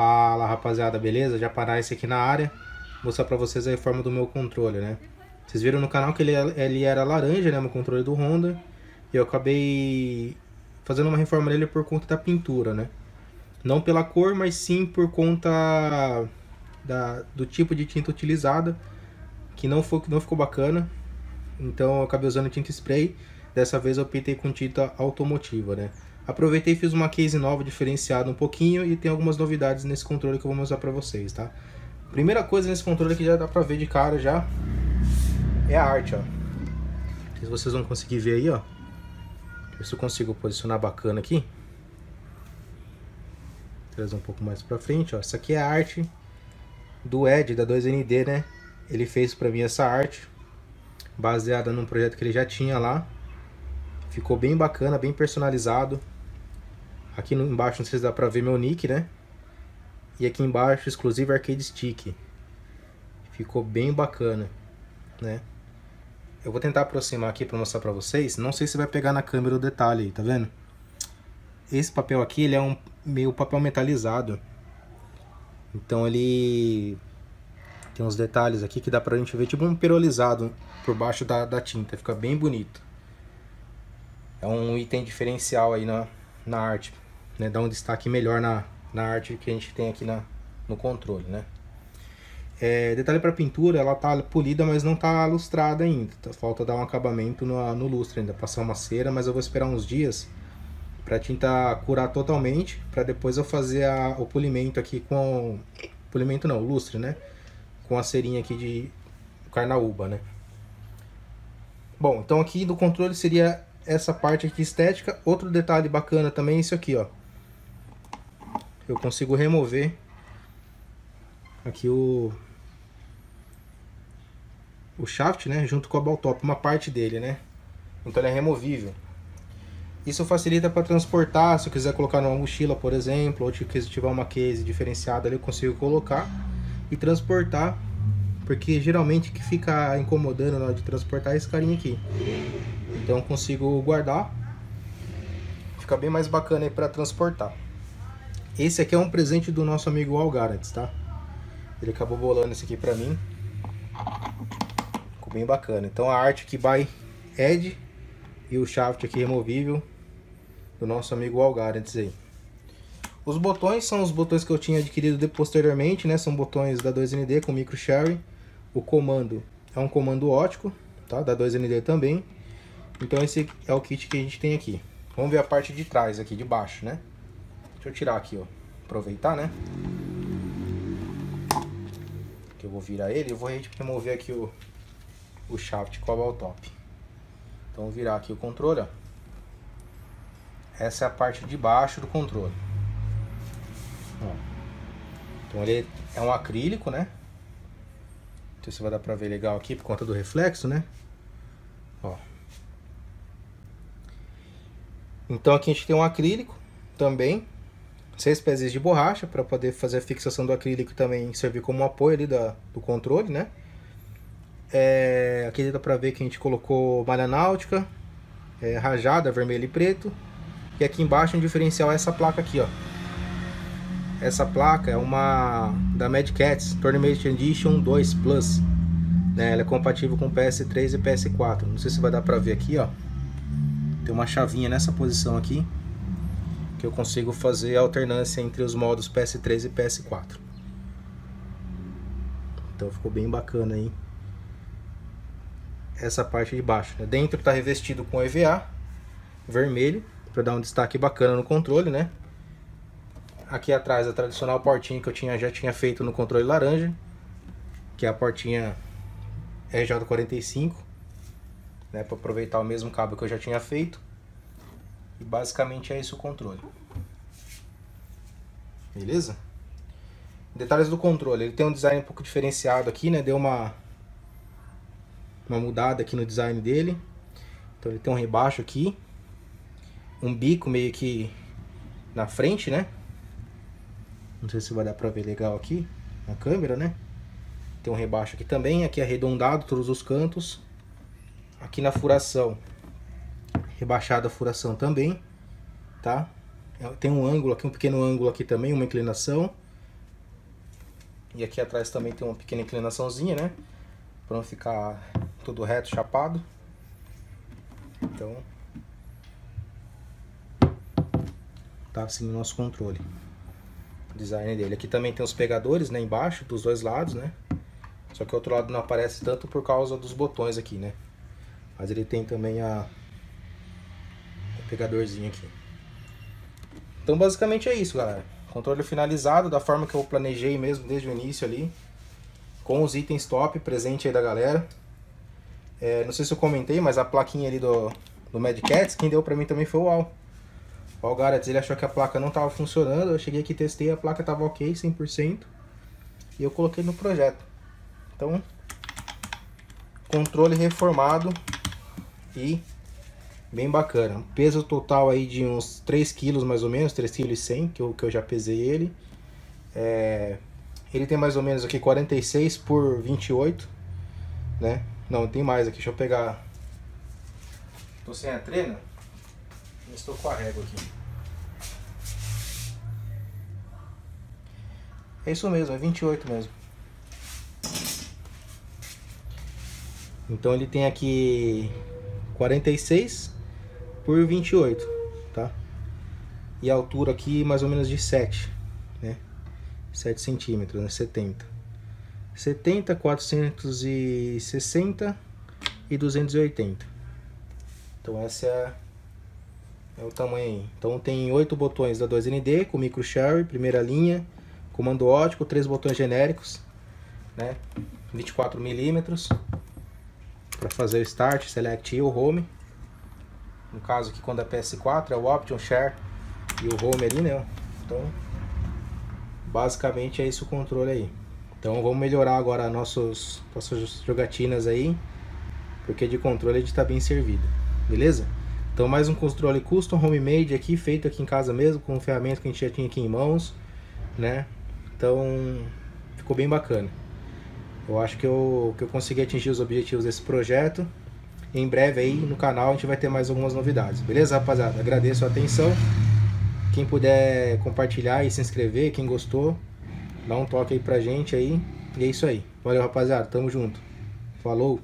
Fala rapaziada, beleza? Japanice aqui na área. Vou mostrar pra vocês a reforma do meu controle, né? Vocês viram no canal que ele era laranja, né? Meu controle do Honda. E eu acabei fazendo uma reforma nele por conta da pintura, né? Não pela cor, mas sim por conta do tipo de tinta utilizada, que não ficou bacana. Então eu acabei usando tinta spray. Dessa vez eu pintei com tinta automotiva, né? Aproveitei e fiz uma case nova, diferenciada um pouquinho, e tem algumas novidades nesse controle que eu vou mostrar pra vocês, tá? Primeira coisa nesse controle que já dá pra ver de cara já é a arte, ó. Se vocês vão conseguir ver aí, ó. Ver se eu consigo posicionar bacana aqui. Trazer um pouco mais pra frente, ó. Essa aqui é a arte do Ed, da 2ND, né? Ele fez pra mim essa arte, baseada num projeto que ele já tinha lá. Ficou bem bacana, bem personalizado. Aqui embaixo, não sei se dá pra ver meu nick, né? E aqui embaixo, exclusivo Arcade Stick. Ficou bem bacana, né? Eu vou tentar aproximar aqui pra mostrar pra vocês. Não sei se vai pegar na câmera o detalhe aí, tá vendo? Esse papel aqui, ele é um meio papel metalizado. Então ele... tem uns detalhes aqui que dá pra gente ver, tipo um perolizado por baixo da tinta. Fica bem bonito. É um item diferencial aí na arte, né? Dá um destaque melhor na arte que a gente tem aqui no controle, né? Detalhe para pintura, ela tá polida, mas não tá lustrada ainda. Falta dar um acabamento no lustre ainda, passar uma cera, mas eu vou esperar uns dias para a tinta curar totalmente, para depois eu fazer o polimento aqui com... polimento não, o lustre, né? Com a cerinha aqui de carnaúba, né? Bom, então aqui do controle seria... essa parte aqui estética. Outro detalhe bacana também é isso aqui, ó. Eu consigo remover aqui o shaft, né, junto com a ball top, uma parte dele, né? Então ele é removível. Isso facilita para transportar, se eu quiser colocar numa mochila, por exemplo, ou se tiver uma case diferenciada ali, eu consigo colocar e transportar, porque geralmente que fica incomodando na hora de transportar é esse carinha aqui. Então consigo guardar. Fica bem mais bacana aí para transportar. Esse aqui é um presente do nosso amigo Wallgarants, tá? Ele acabou bolando esse aqui para mim. Ficou bem bacana. Então a arte aqui by Ed e o shaft aqui removível do nosso amigo Wallgarants aí. Os botões são os botões que eu tinha adquirido posteriormente, né? São botões da 2ND com micro Cherry. O comando é um comando ótico, tá? Da 2ND também. Então esse é o kit que a gente tem aqui. Vamos ver a parte de trás aqui, de baixo, né? Deixa eu tirar aqui, ó. Aproveitar, né? Que eu vou virar ele. Eu vou remover aqui o shaft com a ball top. Então vou virar aqui o controle, ó. Essa é a parte de baixo do controle. Ó. Então ele é um acrílico, né? Não sei se vai dar pra ver legal aqui por conta do reflexo, né? Ó. Então aqui a gente tem um acrílico também, 6 pezinhos de borracha para poder fazer a fixação do acrílico também, servir como um apoio ali do controle, né? Aqui dá para ver que a gente colocou malha náutica, rajada, vermelho e preto. E aqui embaixo um diferencial é essa placa aqui, ó. Essa placa é uma da Mad Catz Tournament Edition 2 Plus, né? Ela é compatível com PS3 e PS4. Não sei se vai dar para ver aqui, ó. Tem uma chavinha nessa posição aqui que eu consigo fazer a alternância entre os modos PS3 e PS4. Então ficou bem bacana aí essa parte de baixo, né? Dentro está revestido com EVA vermelho para dar um destaque bacana no controle, né? Aqui atrás a tradicional portinha que eu já tinha feito no controle laranja, que é a portinha RJ45. Né, para aproveitar o mesmo cabo que eu já tinha feito. E basicamente é isso o controle. Beleza? Detalhes do controle. Ele tem um design um pouco diferenciado aqui, né? Deu uma mudada aqui no design dele. Então ele tem um rebaixo aqui. Um bico meio que na frente, né? Não sei se vai dar para ver legal aqui na câmera, né? Tem um rebaixo aqui também. Aqui arredondado todos os cantos. Aqui na furação, rebaixada a furação também, tá? Tem um ângulo aqui, um pequeno ângulo aqui também, uma inclinação. E aqui atrás também tem uma pequena inclinaçãozinha, né? Pra não ficar tudo reto, chapado. Então, tá seguindo o nosso controle. O design dele. Aqui também tem os pegadores, né? Embaixo, dos dois lados, né? Só que o outro lado não aparece tanto por causa dos botões aqui, né? Mas ele tem também o pegadorzinho aqui. Então basicamente é isso, galera. Controle finalizado da forma que eu planejei mesmo desde o início ali. Com os itens top presente aí da galera. É, não sei se eu comentei, mas a plaquinha ali do Mad Catz, quem deu pra mim também foi o Wall. O Wallgarants, ele achou que a placa não tava funcionando. Eu cheguei aqui, testei, a placa tava ok, 100%. E eu coloquei no projeto. Então, controle reformado e bem bacana. Peso total aí de uns 3 kg mais ou menos, 3,1 kg que eu já pesei ele. É, ele tem mais ou menos aqui 46 por 28, né? Não, tem mais aqui, deixa eu pegar. Tô sem a trena, mas estou com a régua aqui. É isso mesmo, é 28 mesmo. Então ele tem aqui 46 por 28, tá? E a altura aqui mais ou menos de 7, né? 7 centímetros, né? 70, 460 e 280. Então esse é o tamanho aí. Então tem 8 botões da 2ND com micro Cherry, primeira linha, comando óptico, 3 botões genéricos, né? 24 mm. Para fazer o Start, Select e o Home. No caso aqui, quando é PS4, é o Option, Share e o Home ali, né? Então, basicamente é isso o controle aí. Então, vamos melhorar agora nossas jogatinas aí, porque de controle a gente tá bem servido, beleza? Então, mais um controle custom, homemade aqui, feito aqui em casa mesmo, com ferramenta que a gente já tinha aqui em mãos, né? Então, ficou bem bacana. Eu acho que eu consegui atingir os objetivos desse projeto. Em breve aí no canal a gente vai ter mais algumas novidades. Beleza, rapaziada? Agradeço a atenção. Quem puder compartilhar e se inscrever, quem gostou, dá um toque aí pra gente aí. E é isso aí. Valeu, rapaziada. Tamo junto. Falou!